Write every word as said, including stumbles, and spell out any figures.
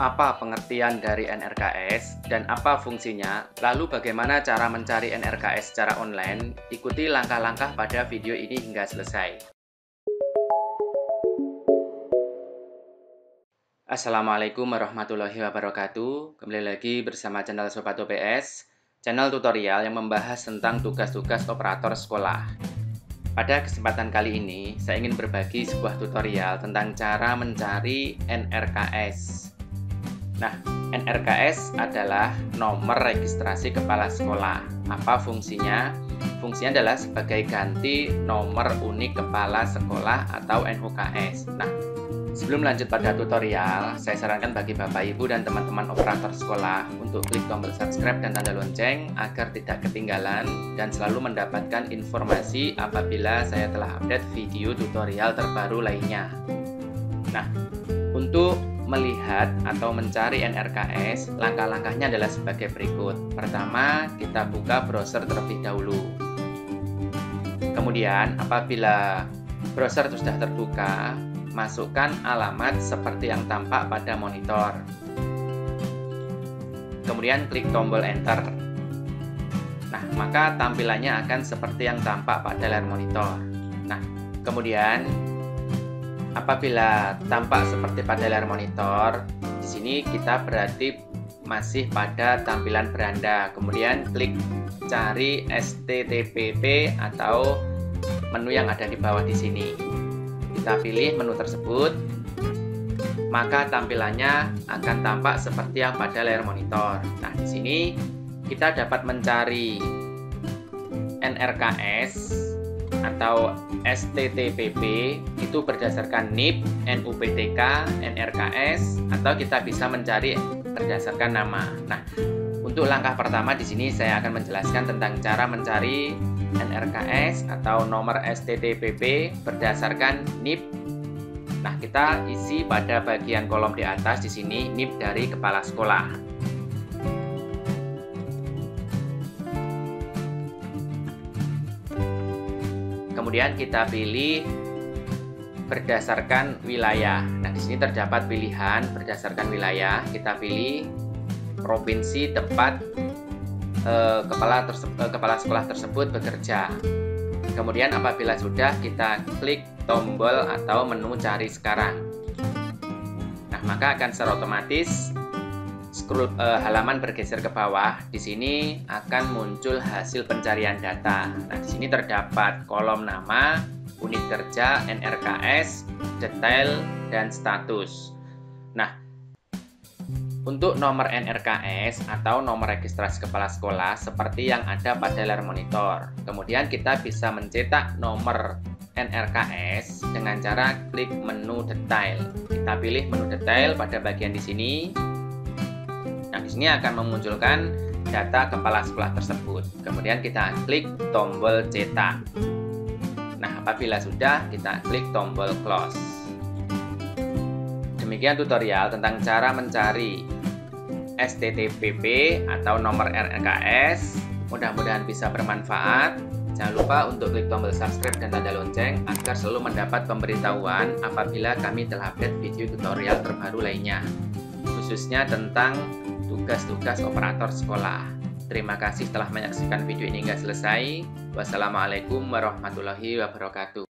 apa pengertian dari N R K S dan apa fungsinya, lalu bagaimana cara mencari N R K S secara online, ikuti langkah-langkah pada video ini hingga selesai. Assalamualaikum warahmatullahi wabarakatuh. Kembali lagi bersama channel Sobat O P S, channel tutorial yang membahas tentang tugas-tugas operator sekolah. Pada kesempatan kali ini, saya ingin berbagi sebuah tutorial tentang cara mencari N R K S. Nah, N R K S adalah nomor registrasi kepala sekolah. Apa fungsinya? Fungsinya adalah sebagai ganti nomor unik kepala sekolah atau N U K S. Nah, sebelum lanjut pada tutorial, saya sarankan bagi Bapak, Ibu, dan teman-teman operator sekolah untuk klik tombol subscribe dan tanda lonceng agar tidak ketinggalan dan selalu mendapatkan informasi apabila saya telah update video tutorial terbaru lainnya. Nah, untuk melihat atau mencari N R K S, langkah-langkahnya adalah sebagai berikut. Pertama, kita buka browser terlebih dahulu. Kemudian, apabila browser sudah terbuka, masukkan alamat seperti yang tampak pada monitor. Kemudian klik tombol enter. Nah, maka tampilannya akan seperti yang tampak pada layar monitor. Nah, kemudian apabila tampak seperti pada layar monitor, di sini kita berarti masih pada tampilan beranda. Kemudian klik cari S T T P P atau menu yang ada di bawah di sini. Kita pilih menu tersebut, maka tampilannya akan tampak seperti yang pada layar monitor. Nah, di sini kita dapat mencari N R K S atau S T T P P itu berdasarkan N I P, N U P T K, N R K S, atau kita bisa mencari berdasarkan nama. Nah, untuk langkah pertama di sini saya akan menjelaskan tentang cara mencari N R K S atau nomor S T T P P berdasarkan N I P. Nah, kita isi pada bagian kolom di atas di sini N I P dari kepala sekolah. Kemudian kita pilih berdasarkan wilayah. Nah, di sini terdapat pilihan berdasarkan wilayah. Kita pilih provinsi tempat Eh, kepala, eh, kepala sekolah tersebut bekerja. Kemudian apabila sudah, kita klik tombol atau menu cari sekarang. Nah, maka akan secara otomatis scroll eh, halaman bergeser ke bawah. Di sini akan muncul hasil pencarian data. Nah, di sini terdapat kolom nama, unit kerja, N R K S, detail, dan status. Nah, untuk nomor N R K S atau nomor registrasi kepala sekolah seperti yang ada pada layar monitor. Kemudian kita bisa mencetak nomor N R K S dengan cara klik menu detail. Kita pilih menu detail pada bagian di sini. Nah, di sini akan memunculkan data kepala sekolah tersebut. Kemudian kita klik tombol cetak. Nah, apabila sudah, kita klik tombol close. Demikian tutorial tentang cara mencari S T T P P atau nomor N R K S. Mudah-mudahan bisa bermanfaat. Jangan lupa untuk klik tombol subscribe dan tanda lonceng agar selalu mendapat pemberitahuan apabila kami telah update video tutorial terbaru lainnya, khususnya tentang tugas-tugas operator sekolah. Terima kasih telah menyaksikan video ini hingga selesai. Wassalamualaikum warahmatullahi wabarakatuh.